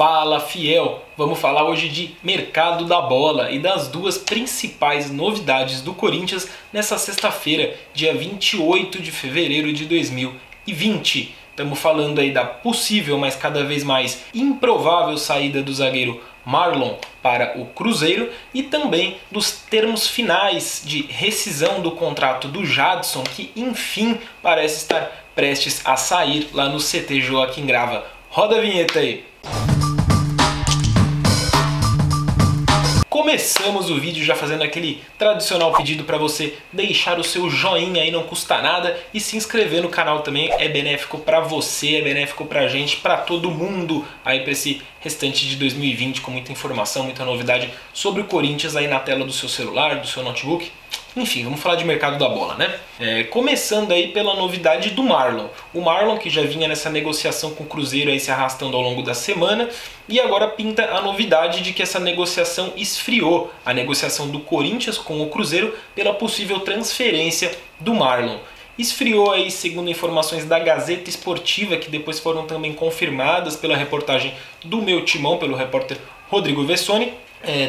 Fala, fiel! Vamos falar hoje de mercado da bola e das duas principais novidades do Corinthians nessa sexta-feira, dia 28 de fevereiro de 2020. Estamos falando aí da possível, mas cada vez mais improvável saída do zagueiro Marllon para o Cruzeiro e também dos termos finais de rescisão do contrato do Jadson, que enfim parece estar prestes a sair lá no CT Joaquim Grava. Roda a vinheta aí! Começamos o vídeo já fazendo aquele tradicional pedido para você deixar o seu joinha aí, não custa nada, e se inscrever no canal também, é benéfico para você, é benéfico para a gente, para todo mundo aí para esse restante de 2020 com muita informação, muita novidade sobre o Corinthians aí na tela do seu celular, do seu notebook. Enfim, vamos falar de mercado da bola, né? Começando aí pela novidade do Marllon. O Marllon que já vinha nessa negociação com o Cruzeiro aí se arrastando ao longo da semana e agora pinta a novidade de que essa negociação esfriou, a negociação do Corinthians com o Cruzeiro pela possível transferência do Marllon. Esfriou aí, segundo informações da Gazeta Esportiva, que depois foram também confirmadas pela reportagem do Meu Timão, pelo repórter Rodrigo Vessoni,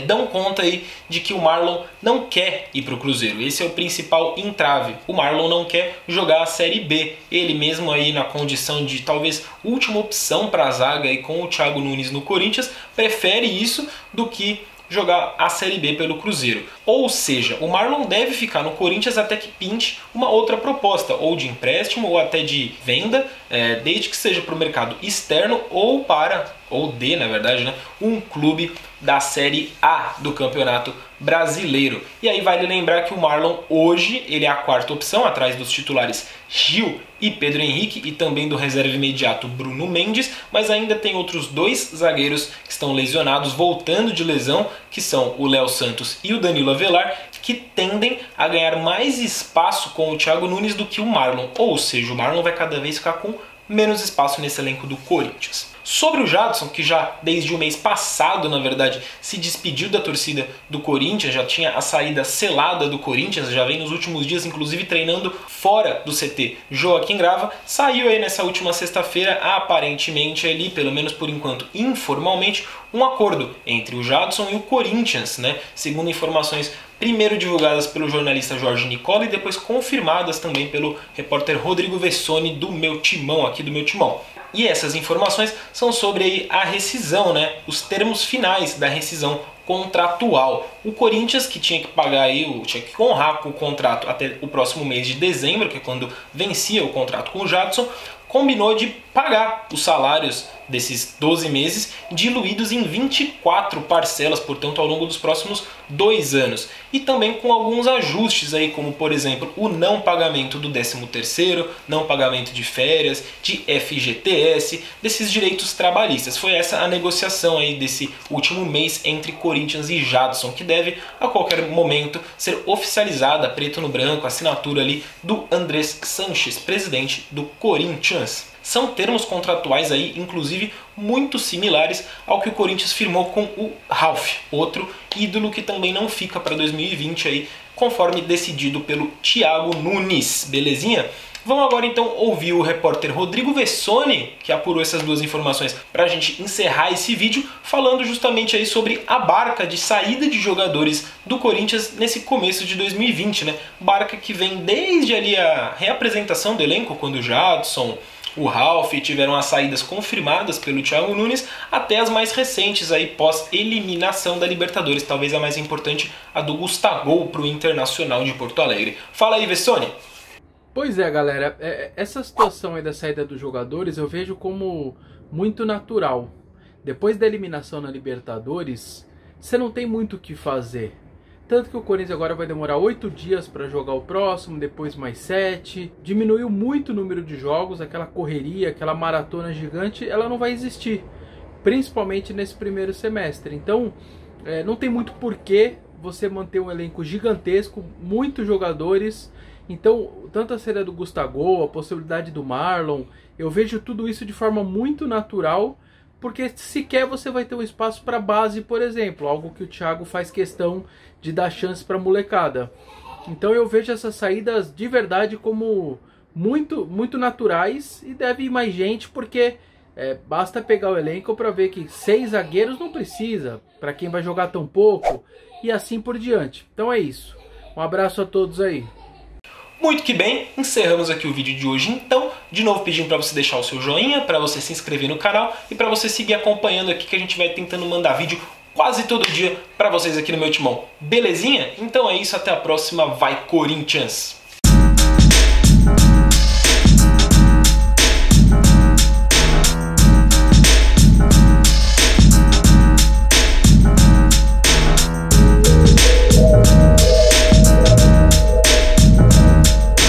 dão conta aí de que o Marllon não quer ir para o Cruzeiro. Esse é o principal entrave. O Marllon não quer jogar a Série B. Ele mesmo aí na condição de talvez última opção para a zaga aí, com o Thiago Nunes no Corinthians, prefere isso do que jogar a Série B pelo Cruzeiro. Ou seja, o Marllon deve ficar no Corinthians até que pinte uma outra proposta, ou de empréstimo, ou até de venda, desde que seja para o mercado externo ou um clube da Série A do Campeonato Brasileiro. E aí vale lembrar que o Marllon hoje ele é a quarta opção, atrás dos titulares Gil e Pedro Henrique e também do reserva imediato Bruno Mendes, mas ainda tem outros dois zagueiros que estão lesionados, voltando de lesão, que são o Léo Santos e o Danilo Avelar, que tendem a ganhar mais espaço com o Thiago Nunes do que o Marllon, ou seja, o Marllon vai cada vez ficar com menos espaço nesse elenco do Corinthians. Sobre o Jadson, que já desde o mês passado, na verdade, se despediu da torcida do Corinthians, já tinha a saída selada do Corinthians, já vem nos últimos dias, inclusive treinando fora do CT Joaquim Grava, saiu aí nessa última sexta-feira, aparentemente ali, pelo menos por enquanto, informalmente, um acordo entre o Jadson e o Corinthians, né? Segundo informações primeiro divulgadas pelo jornalista Jorge Nicola e depois confirmadas também pelo repórter Rodrigo Vessoni do Meu Timão, aqui do Meu Timão. E essas informações são sobre aí a rescisão, né? Os termos finais da rescisão contratual. O Corinthians, que tinha que pagar aí, tinha que honrar o contrato até o próximo mês de dezembro, que é quando vencia o contrato com o Jadson, combinou de pagar os salários desses 12 meses diluídos em 24 parcelas, portanto, ao longo dos próximos 2 anos. E também com alguns ajustes aí, como por exemplo, o não pagamento do 13º, não pagamento de férias, de FGTS, desses direitos trabalhistas. Foi essa a negociação aí desse último mês entre Corinthians e Jadson, que deve a qualquer momento ser oficializada, preto no branco, a assinatura ali do Andrés Sanchez, presidente do Corinthians. São termos contratuais aí, inclusive, muito similares ao que o Corinthians firmou com o Ralf, outro ídolo que também não fica para 2020 aí, conforme decidido pelo Thiago Nunes, belezinha? Vamos agora então ouvir o repórter Rodrigo Vessoni, que apurou essas duas informações para a gente encerrar esse vídeo, falando justamente aí sobre a barca de saída de jogadores do Corinthians nesse começo de 2020, né? Barca que vem desde ali a reapresentação do elenco, quando o Jadson, o Ralf tiveram as saídas confirmadas pelo Thiago Nunes, até as mais recentes aí pós-eliminação da Libertadores, talvez a mais importante, a do Gustavo para o Internacional de Porto Alegre. Fala aí, Vessoni! Pois é, galera, essa situação aí da saída dos jogadores eu vejo como muito natural. Depois da eliminação na Libertadores, você não tem muito o que fazer. Tanto que o Corinthians agora vai demorar 8 dias para jogar o próximo, depois mais 7. Diminuiu muito o número de jogos, aquela correria, aquela maratona gigante, ela não vai existir. Principalmente nesse primeiro semestre. Então, não tem muito porquê você manter um elenco gigantesco, muitos jogadores. Então, tanto a saída do Gustavo, a possibilidade do Marllon, eu vejo tudo isso de forma muito natural. Porque sequer você vai ter um espaço para base, por exemplo. Algo que o Thiago faz questão de dar chance para a molecada. Então eu vejo essas saídas de verdade como muito naturais. E deve ir mais gente, porque Basta pegar o elenco para ver que 6 zagueiros não precisa, para quem vai jogar tão pouco, e assim por diante. Então é isso. Um abraço a todos aí. Muito que bem, encerramos aqui o vídeo de hoje então, de novo pedindo para você deixar o seu joinha, para você se inscrever no canal e para você seguir acompanhando aqui que a gente vai tentando mandar vídeo quase todo dia para vocês aqui no Meu Timão. Belezinha? Então é isso, até a próxima, vai Corinthians!